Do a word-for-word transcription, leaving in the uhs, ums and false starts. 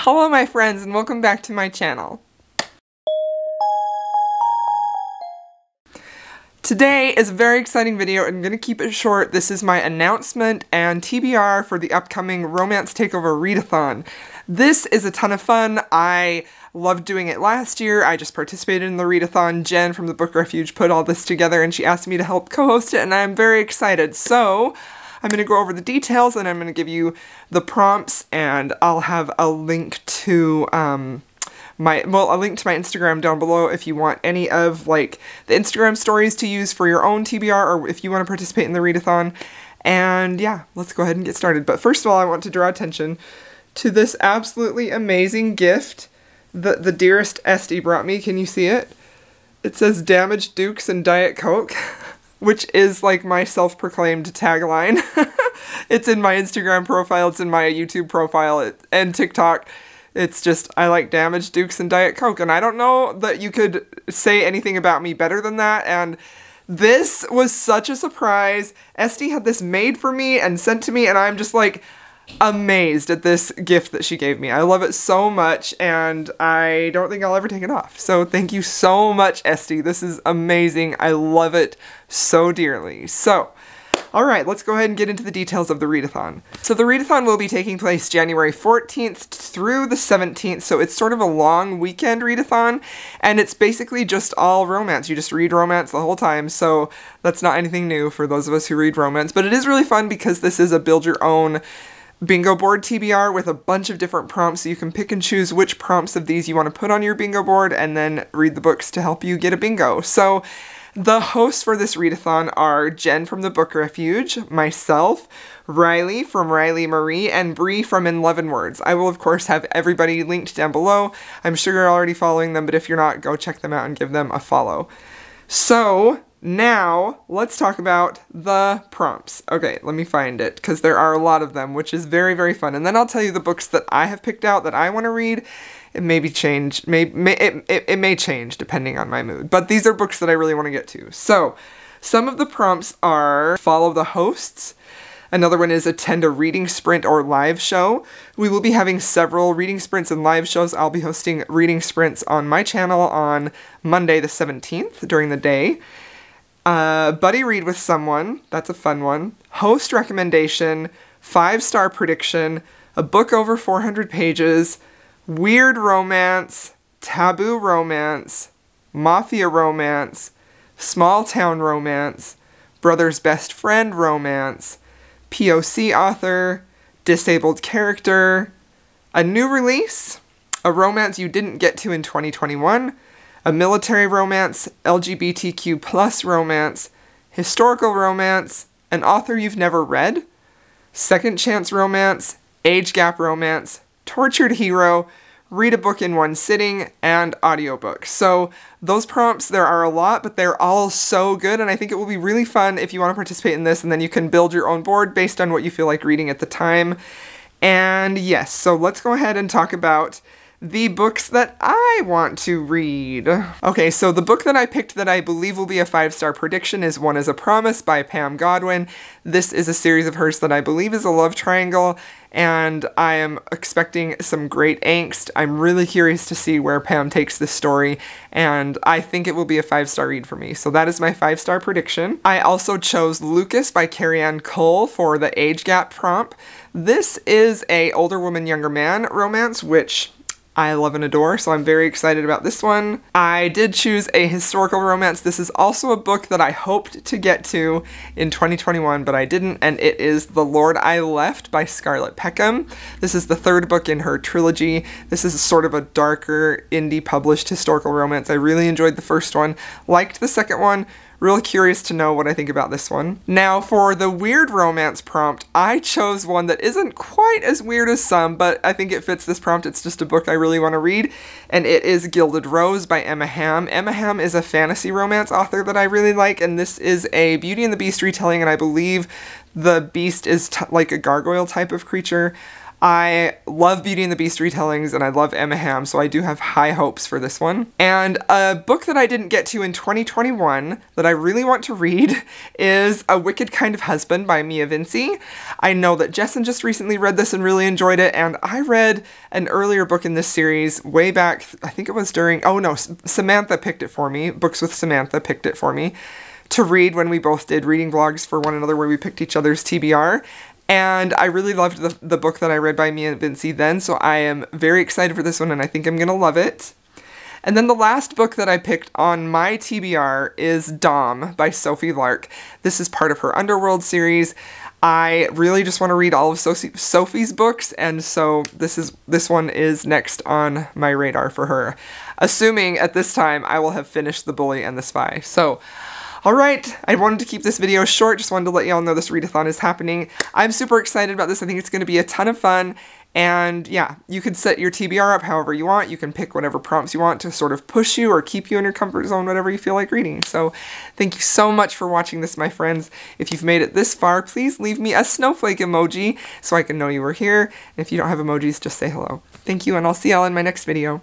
Hello my friends and welcome back to my channel. Today is a very exciting video and I'm going to keep it short. This is my announcement and T B R for the upcoming Romance Takeover Readathon. This is a ton of fun. I loved doing it last year. I just participated in the readathon. Jen from the Book Refuge put all this together and she asked me to help co-host it and I'm very excited. So I'm going to go over the details and I'm going to give you the prompts and I'll have a link to... Um, My, well, I'll link to my Instagram down below if you want any of like the Instagram stories to use for your own T B R or if you want to participate in the readathon. And yeah, let's go ahead and get started. But first of all, I want to draw attention to this absolutely amazing gift that the dearest Esty brought me. Can you see it? It says Damaged Dukes and Diet Coke, which is like my self-proclaimed tagline. It's in my Instagram profile, it's in my YouTube profile, it, and TikTok. It's just, I like Damaged Dukes and Diet Coke, and I don't know that you could say anything about me better than that, and this was such a surprise. Esty had this made for me and sent to me, and I'm just, like, amazed at this gift that she gave me. I love it so much, and I don't think I'll ever take it off. So thank you so much, Esty. This is amazing. I love it so dearly. So... Alright, let's go ahead and get into the details of the readathon. So the readathon will be taking place January fourteenth through the seventeenth, so it's sort of a long weekend readathon, and it's basically just all romance. You just read romance the whole time, so that's not anything new for those of us who read romance, but it is really fun because this is a build-your-own bingo board T B R with a bunch of different prompts, so you can pick and choose which prompts of these you want to put on your bingo board and then read the books to help you get a bingo. So... the hosts for this readathon are Jen from the Book Refuge, myself, Riley from Riley Marie, and Brie from In Love and Words. I will, of course, have everybody linked down below. I'm sure you're already following them, but if you're not, go check them out and give them a follow. So, now, let's talk about the prompts. Okay, let me find it, because there are a lot of them, which is very, very fun. And then I'll tell you the books that I have picked out that I want to read. It may be changed, may, may, it, it, it may change depending on my mood, but these are books that I really want to get to. So, some of the prompts are follow the hosts. Another one is attend a reading sprint or live show. We will be having several reading sprints and live shows. I'll be hosting reading sprints on my channel on Monday the seventeenth during the day. Uh, buddy read with someone, that's a fun one. Host recommendation, five-star prediction, a book over four hundred pages, weird romance, taboo romance, mafia romance, small town romance, brother's best friend romance, P O C author, disabled character, a new release, a romance you didn't get to in twenty twenty-one, a military romance, L G B T Q plus romance, historical romance, an author you've never read, second chance romance, age gap romance, tortured hero, read a book in one sitting, and audiobook. So those prompts, there are a lot, but they're all so good, and I think it will be really fun if you want to participate in this, and then you can build your own board based on what you feel like reading at the time. And yes, so let's go ahead and talk about the books that I want to read. Okay, so the book that I picked that I believe will be a five-star prediction is One is a Promise by Pam Godwin. This is a series of hers that I believe is a love triangle, and I am expecting some great angst. I'm really curious to see where Pam takes this story, and I think it will be a five-star read for me. So that is my five-star prediction. I also chose Lucas by Carrie Ann Cole for the age gap prompt. This is a older woman, younger man romance, which... I love and adore, so I'm very excited about this one. I did choose a historical romance. This is also a book that I hoped to get to in twenty twenty-one, but I didn't, and it is The Lord I Left by Scarlett Peckham. This is the third book in her trilogy. This is sort of a darker, indie-published historical romance. I really enjoyed the first one, liked the second one, real curious to know what I think about this one. Now for the weird romance prompt, I chose one that isn't quite as weird as some, but I think it fits this prompt. It's just a book I really want to read, and it is Gilded Rose by Emma Hamm. Emma Hamm is a fantasy romance author that I really like, and this is a Beauty and the Beast retelling, and I believe the beast is t like a gargoyle type of creature. I love Beauty and the Beast retellings, and I love Emma Hamm, so I do have high hopes for this one. And a book that I didn't get to in twenty twenty-one that I really want to read is A Wicked Kind of Husband by Mia Vincy. I know that Jessen just recently read this and really enjoyed it, and I read an earlier book in this series way back, I think it was during, oh no, Samantha picked it for me, Books with Samantha picked it for me, to read when we both did reading vlogs for one another where we picked each other's T B R. And I really loved the, the book that I read by Mia Vincy then, so I am very excited for this one, and I think I'm going to love it. And then the last book that I picked on my T B R is Dom by Sophie Lark. This is part of her Underworld series. I really just want to read all of Sophie's books, and so this is this one is next on my radar for her. Assuming at this time I will have finished The Bully and the Spy. So... Alright, I wanted to keep this video short, just wanted to let y'all know this readathon is happening. I'm super excited about this, I think it's going to be a ton of fun, and yeah, you can set your T B R up however you want, you can pick whatever prompts you want to sort of push you or keep you in your comfort zone, whatever you feel like reading. So, thank you so much for watching this, my friends. If you've made it this far, please leave me a snowflake emoji so I can know you were here, and if you don't have emojis, just say hello. Thank you, and I'll see y'all in my next video.